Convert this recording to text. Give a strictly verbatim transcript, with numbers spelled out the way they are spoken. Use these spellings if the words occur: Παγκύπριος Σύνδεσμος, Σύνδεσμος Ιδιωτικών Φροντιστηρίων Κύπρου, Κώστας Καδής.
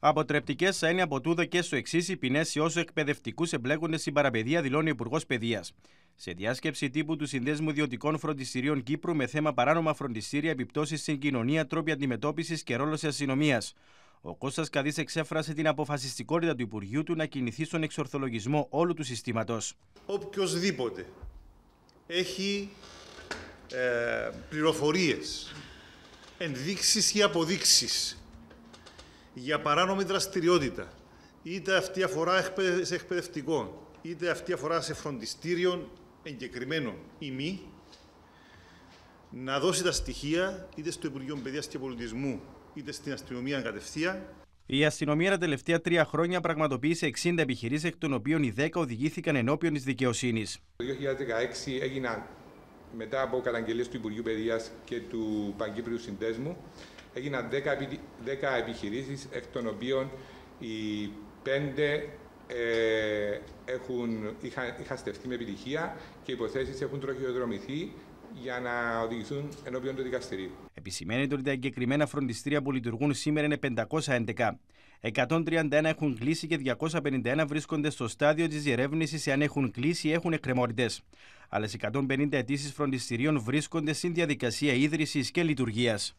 Αποτρεπτικές θα είναι από τούδο και στο εξής οι ποινές σε όσους εκπαιδευτικούς εμπλέκονται στην παραπαιδεία, δηλώνει ο Υπουργός Παιδείας. Σε διάσκεψη τύπου του Συνδέσμου Ιδιωτικών Φροντιστηρίων Κύπρου με θέμα παράνομα φροντιστήρια, επιπτώσεις στην κοινωνία, τρόποι αντιμετώπισης και ρόλος της αστυνομίας, ο Κώστας Καδής εξέφρασε την αποφασιστικότητα του Υπουργείου του να κινηθεί στον εξορθολογισμό όλου του συστήματος. Οποιοσδήποτε έχει ε, πληροφορίες, ενδείξεις ή αποδείξεις για παράνομη δραστηριότητα, είτε αυτή αφορά σε εκπαιδευτικών, είτε αυτή αφορά σε φροντιστήριων εγκεκριμένων ή μη, να δώσει τα στοιχεία είτε στο Υπουργείο Παιδείας και Πολιτισμού, είτε στην αστυνομία κατευθείαν. Η αστυνομία τα τελευταία τρία χρόνια πραγματοποίησε εξήντα επιχειρήσεις, εκ των οποίων οι δέκα οδηγήθηκαν ενώπιον της δικαιοσύνης. Το δύο χιλιάδες δεκαέξι έγιναν, μετά από καταγγελίες του Υπουργείου Παιδείας και του Παγκύπριου Συνδέσμου, έγιναν δέκα επιχειρήσεις, εκ των οποίων οι πέντε ε, έχουν, είχαν, είχαν στεφτεί με επιτυχία και οι υποθέσεις έχουν τροχιοδρομηθεί για να οδηγηθούν ενώπιον του δικαστηρίου. Επισημαίνεται ότι τα εγκεκριμένα φροντιστήρια που λειτουργούν σήμερα είναι πεντακόσια έντεκα. εκατόν τριάντα ένα έχουν κλείσει και διακόσια πενήντα ένα βρίσκονται στο στάδιο της διερεύνησης εάν έχουν κλείσει ή έχουν εκκρεμότητες. Άλλες εκατόν πενήντα αιτήσεις φροντιστηρίων βρίσκονται στην διαδικασία ίδρυσης και λειτουργίας.